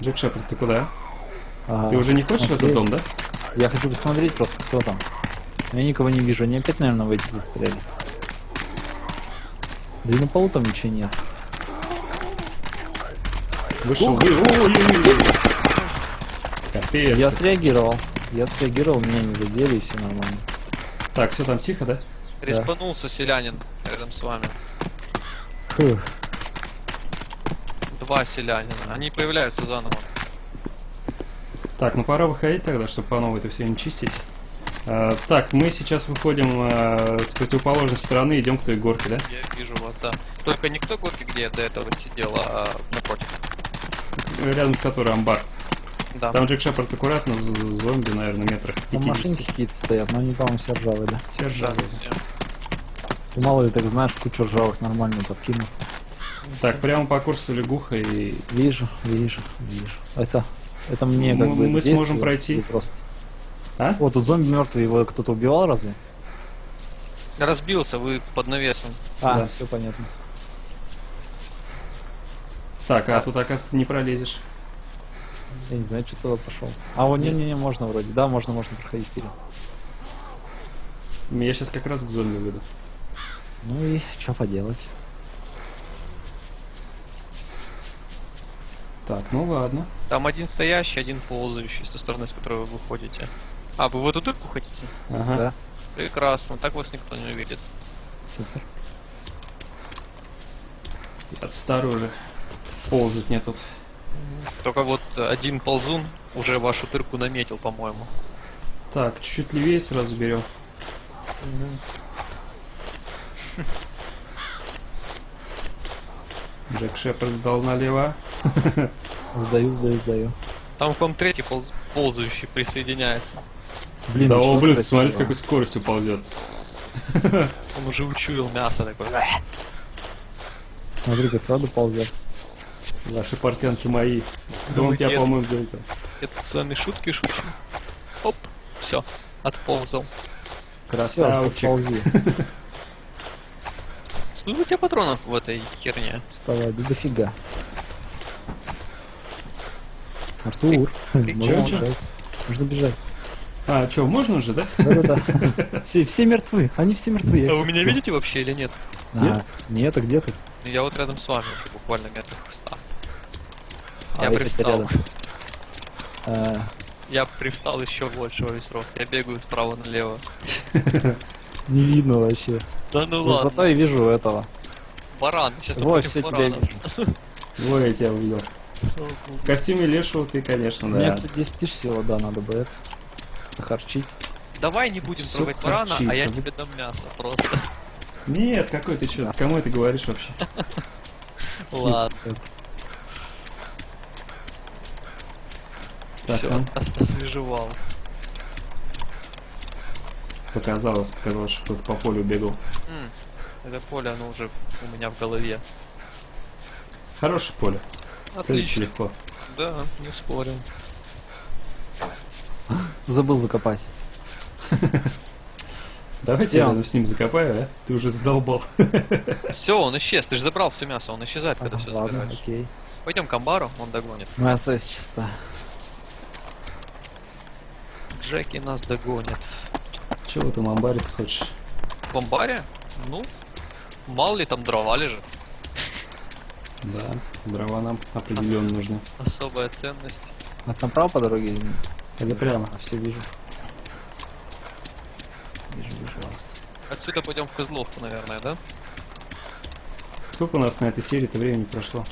Джек Шеппер, ты куда? Ты уже не хочешь в этот дом, да? Я хочу посмотреть просто, кто там. Я никого не вижу. Они опять, наверное, в эти застряли. Да и на полу там ничего нет. Вышел. Капец. Я среагировал. Я среагировал, меня не задели, и все нормально. Так, все там тихо, да? Респанулся селянин рядом с вами. Фух. Два селянина. Они появляются заново. Так, ну пора выходить тогда, чтобы по новой это все не чистить. Uh, так, мы сейчас выходим uh, с противоположной стороны, идем к той горке, да? Я вижу вас, да. Только не к той горке, где я до этого сидел, а напротив. Рядом с которой амбар. Да. Там Джек Шеппер аккуратно, зомби, наверное, метрах пятьдесят. Там машинки какие-то стоят, но они, по-моему, все ржавые, да? Все ржавые. Ты мало ли так знаешь, кучу ржавых нормально подкину. Так, прямо по курсу лягуха и... Вижу, вижу, вижу. Это, это мне как бы... Мы сможем пройти... Просто. А? О, тут зомби мертвый, его кто-то убивал разве? Разбился, вы под навесом. А, да, все понятно. Так, а, а тут, оказывается, не пролезешь. Я не знаю, что туда пошел. А, о, не-не-не, можно вроде. Да, можно, можно проходить вперед. Я сейчас как раз к зомби выйду. Ну и что поделать? Так, ну ладно. Там один стоящий, один ползающий с той стороны, с которой вы выходите. А, вы в эту дырку хотите? Ага. Да. Прекрасно, так вас никто не увидит. Супер. От старого ползать мне тут. Только вот один ползун уже вашу дырку наметил, по-моему. Так, чуть-чуть левее сразу берем. Джек Шеппер сдал налево. Сдаю, сдаю, сдаю. Там к вам третий полз... ползающий присоединяется. Блин, да, о, блин, смотри, с какой скоростью ползет. Он уже учуял мясо такое. Смотри, как правда ползет. Ваши портянки мои. Думаю, тебя, по-моему, взялся. Я тут с вами шутки шучу. Оп, все, отползал. Красавчик. Сколько у тебя патронов в этой херне? Вставай, да дофига. Артур, можно бежать. А, что, можно уже, да? Да-да-да. Все, все мертвы, они все мертвы. А вы меня видите вообще или нет? А, нет? Нет, а где ты? Я вот рядом с вами, буквально метров встал. А, я привстал. А... Я привстал еще больше во весь рост. Я бегаю справа налево. Не видно вообще. Да ну ладно. Зато я вижу этого. Баран, сейчас напротив барана. Во, я тебя увидел. В костюме лешего ты, конечно, да. Мне, кстати, десять тысяч сила, да, надо бы это... Харчить. Давай не будем трогать барана, а я тебе дам мясо просто. Нет, какой ты чё? Кому это говоришь вообще? Ладно. Всё, освежевал. Показалось, показалось, что кто-то по полю бегал. Это поле, оно уже у меня в голове. Хорошее поле. Отлично. Легко. Да, не спорю. Забыл закопать. Давайте я с ним закопаю, а? Ты уже задолбал. Все, он исчез. Ты же забрал все мясо, он исчезает, когда все забираешь. Пойдем к амбару, он догонит. Мясо чисто. Джеки нас догонит. Чего в этом амбаре ты хочешь? В амбаре? Ну, мало ли там дрова лежит. Да, дрова нам определенно нужны. Особая ценность. А там право по дороге? Это прямо, а все вижу. Вижу, вижу вас. Отсюда пойдем в Козловку, наверное, да? Сколько у нас на этой серии-то времени прошло?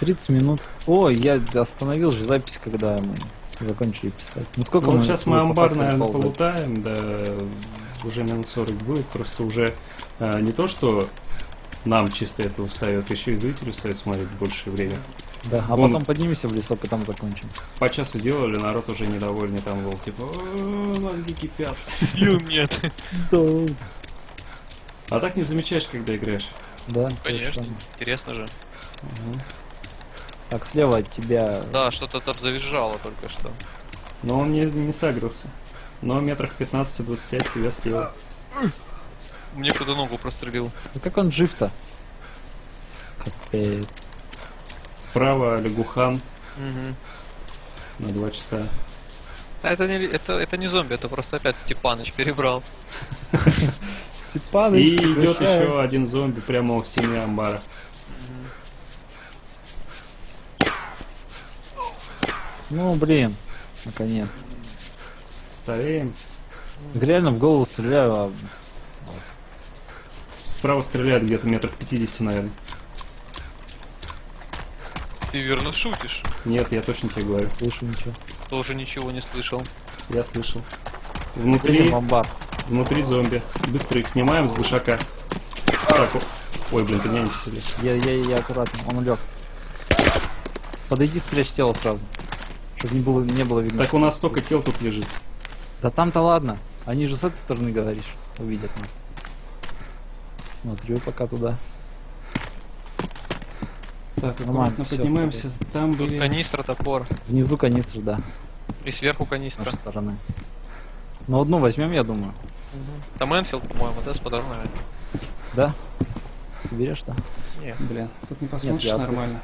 тридцать минут. О, я остановил же запись, когда мы закончили писать. Ну сколько вот мы сейчас мы амбар, наверное, полутаем, да, уже минут сорок будет, просто уже а, не то, что нам чисто это устает, еще и зрителю устает смотреть больше времени. Да, а вон, потом поднимемся в лесок и там закончим. По часу делали, народ уже недовольный там был, типа, мозги кипят. Сил нет. А так не замечаешь, когда играешь. Да, конечно. Интересно же. Так, слева от тебя... Да, что-то там завизжало только что. Но он не сагрился. Но метрах пятнадцать-двадцать от тебя слева. Мне кто-то ногу прострелил. Да как он жив-то? Капец. Справа лягухан. Угу. На два часа. А это не, это, это не зомби, это просто опять Степаныч перебрал. Степаныч. И идет еще один зомби прямо у стены амбара. Ну блин, наконец. Стареем. Реально в голову стреляю. Справа стреляет где-то метров пятьдесят, наверное. Ты верно шутишь? Нет, я точно тебе говорю. Слышу ничего. Тоже ничего не слышал. Я слышал. Внутри бомбар. Внутри зомби. Быстро их снимаем с гушака. Так, ой, блин, ты меня не посели. Я, я, я аккуратно. Он лег. Подойди, спрячь тело сразу, чтобы не было, не было видно. Так у нас столько тел тут лежит. Да там-то ладно. Они же с этой стороны, говоришь, увидят нас. Смотрю пока туда. Так, аккуратно поднимаемся. Там были... канистра, топор. Внизу канистра, да. И сверху канистра. С нашей стороны. Ну, одну возьмем, я думаю. Угу. Там Энфилд, по-моему, да, с подорожными. Да? Ты берешь, да? Нет. Блин, тут не посмотришь. Нет, нормально.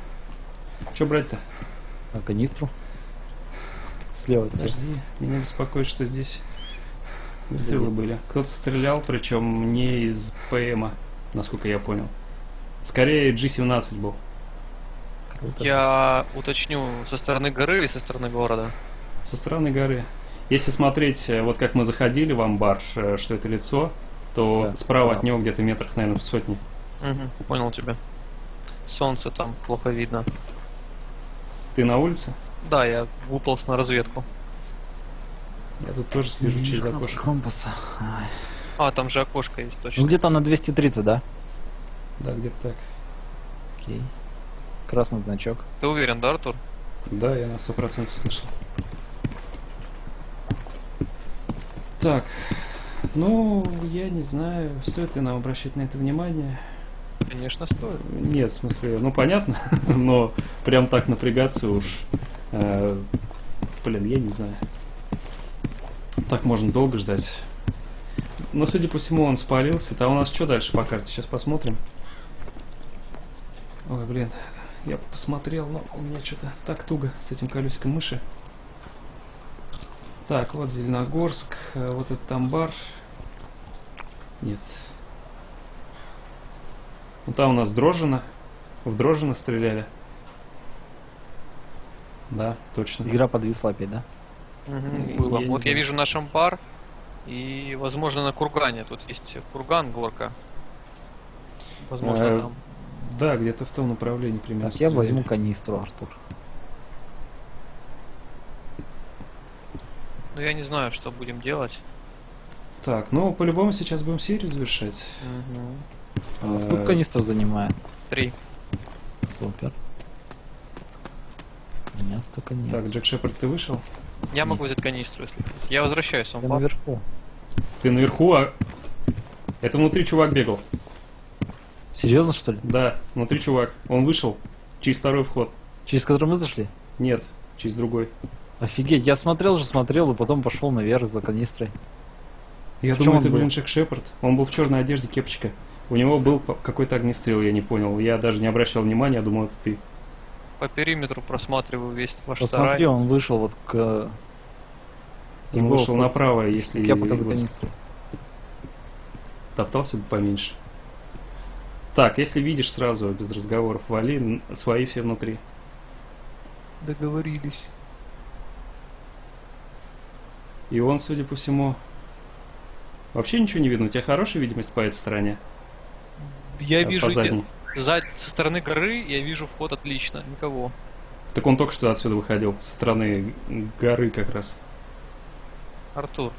Че брать-то? А, канистру. Слева. Подожди, теперь. Меня беспокоит, что здесь выстрелы были. Кто-то стрелял, причем не из ПМа, насколько я понял. Скорее джи семнадцать был. Вот я это. Уточню, со стороны горы или со стороны города? Со стороны горы. Если смотреть, вот как мы заходили в амбар, что это лицо, то да, справа да. От него где-то метрах, наверное, в сотни. Угу, понял тебя. Солнце там плохо видно. Ты на улице? Да, я выполз на разведку. Я тут тоже слежу через окошко. Компаса. А, там же окошко есть точно. Ну, где-то на двести тридцать, да? Да, где-то так. Окей. Красный значок. Ты уверен, да, Артур? Да, я на сто процентов слышал. Так, ну, я не знаю, стоит ли нам обращать на это внимание. Конечно, стоит. Нет, в смысле, ну, понятно, но прям так напрягаться уж, э, блин, я не знаю. Так можно долго ждать. Но, судя по всему, он спалился. Там у нас что дальше по карте? Сейчас посмотрим. Ой, блин, я посмотрел, но у меня что-то так туго с этим колесиком мыши. Так, вот Зеленогорск, вот этот там бар. Нет. Ну там у нас Дрожжино. В Дрожжино стреляли. Да, точно. Игра подвисла опять, да? Угу, было. Я вот я вижу наш амбар. И, возможно, на кургане. Тут есть курган, горка. Возможно, а, там. Да, где-то в том направлении примерно. Так, я возьму канистру, Артур. Ну, я не знаю, что будем делать. Так, ну, по-любому сейчас будем серию завершать. Угу. А, а, сколько канистр занимает? Три. Супер. У меня столько нет. Так, Джек Шеппер, ты вышел? Я нет. Могу взять канистру, если хотите. Я возвращаюсь. Он я наверху. Ты наверху, а... Это внутри чувак бегал. Серьезно, что ли? Да, внутри чувак. Он вышел через второй вход. Через который мы зашли? Нет, через другой. Офигеть, я смотрел же, смотрел, и потом пошел наверх за канистрой. Я в думаю, это, блин, Джек Шеппер. Он был в черной одежде, кепочка. У него был какой-то огнестрел, я не понял. Я даже не обращал внимания, думал, это ты. По периметру просматриваю весь ваш Посмотри, сарай. Посмотри, он вышел вот к... Он вышел входа. Направо, если... Я показываю канистру. Топтался бы поменьше. Так, если видишь сразу, без разговоров, вали, свои все внутри. Договорились. И он, судя по всему, вообще ничего не видно. У тебя хорошая видимость по этой стороне? Я а, вижу, я... со стороны горы я вижу вход отлично, никого. Так он только что отсюда выходил, со стороны горы как раз. Артур.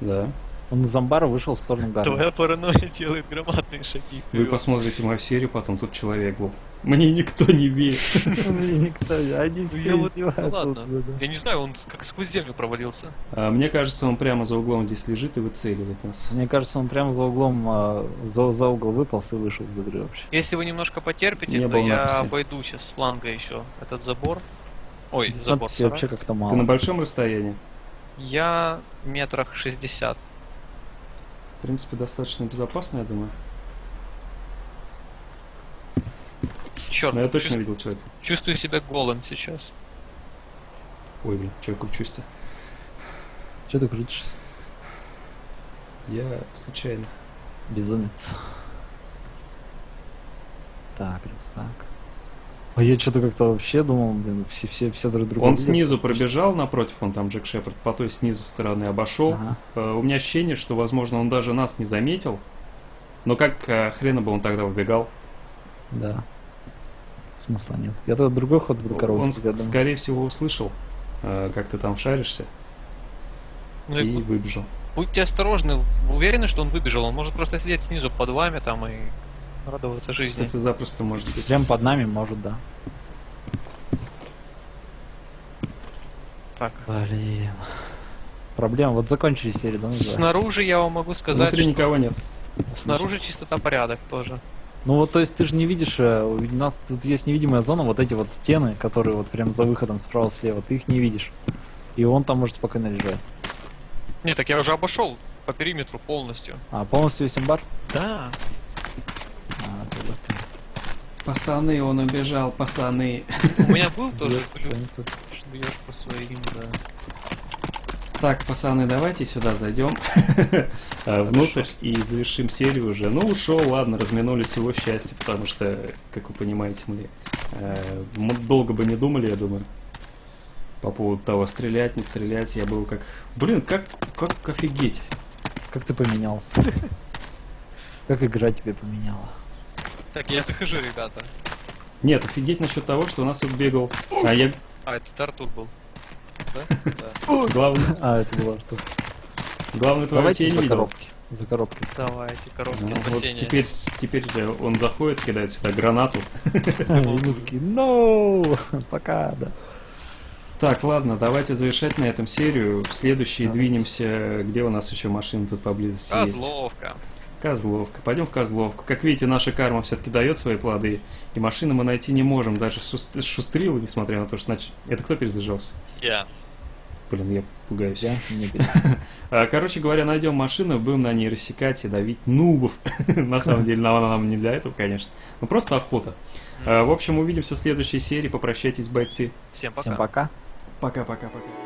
Да. Он из амбара вышел в сторону горы. Твоя паранойя делает громадные шаги. Вперед. Вы посмотрите мою серию, потом тут человек был. Мне никто не верит. Мне никто не верит. Они все издеваются. Я не знаю, он как сквозь землю провалился. Мне кажется, он прямо за углом здесь лежит и выцеливает нас. Мне кажется, он прямо за углом, за угол выполз и вышел из игры вообще. Если вы немножко потерпите, то я обойду сейчас с фланга еще этот забор. Ой, забор. Ты на большом расстоянии? Я метрах шестьдесят. В принципе, достаточно безопасно, я думаю. Черт, но я точно видел человека. Чувствую себя голым сейчас. Ой, блин, че я кручусь-то? Че ты крутишься? Я случайно. Безумец. Так, рюкзак. А я что-то как-то вообще думал, блин, все, все, все друг друга. Он видят, снизу пробежал напротив, он там Джек Шеппер, по той снизу стороны обошел. Ага. Uh, у меня ощущение, что, возможно, он даже нас не заметил. Но как uh, хрена бы он тогда убегал? Да. Смысла нет. Я тогда другой ход буду корову. Он, ск скорее всего, услышал, uh, как ты там шаришься. Ну, и будь, выбежал. Будьте осторожны, вы уверены, что он выбежал? Он может просто сидеть снизу под вами там и... радоваться жизни. Кстати, запросто может быть. Прям под нами может, да. Так. Блин. Проблема. Вот закончили серию, да? Снаружи я вам могу сказать, внутри что... никого нет. Снаружи чистота, порядок тоже. Ну вот, то есть ты же не видишь, у нас тут есть невидимая зона, вот эти вот стены, которые вот прям за выходом справа-слева, ты их не видишь. И он там может спокойно лежать. Не, так я уже обошел по периметру полностью. А, полностью весь амбар? Да. Пацаны, он убежал, пацаны. У меня был тоже шлёшь по своим, да. Так, пацаны, давайте сюда зайдем внутрь и завершим серию уже. Ну, ушел, ладно, разминулись, его счастье, потому что, как вы понимаете, мы, э, мы долго бы не думали, я думаю, по поводу того, стрелять, не стрелять. Я был как... Блин, как, как офигеть. Как ты поменялся. Как игра тебе поменяла. Так, я захожу, ребята. Нет, офигеть насчет того, что у нас тут бегал. А я... А, это Артур был. Да? Да. Главное... А, это был Артур. Главное, твоего тебя не видел. За коробки. Давайте, коробки ну, спасения. Вот теперь, теперь же он заходит, кидает сюда гранату. Ноу! Пока, да. Так, ладно, давайте завершать на этом серию. В следующий двинемся. Где у нас еще машина тут поблизости есть? Козловка. Козловка. Пойдем в Козловку. Как видите, наша карма все-таки дает свои плоды. И машины мы найти не можем. Даже Шустрила, несмотря на то, что... Это кто перезажался? Я. Блин, я пугаюсь. Я? Короче говоря, найдем машину, будем на ней рассекать и давить нубов. На самом деле, она нам не для этого, конечно. Но просто охота. В общем, увидимся в следующей серии. Попрощайтесь, бойцы. Всем пока. Пока-пока-пока.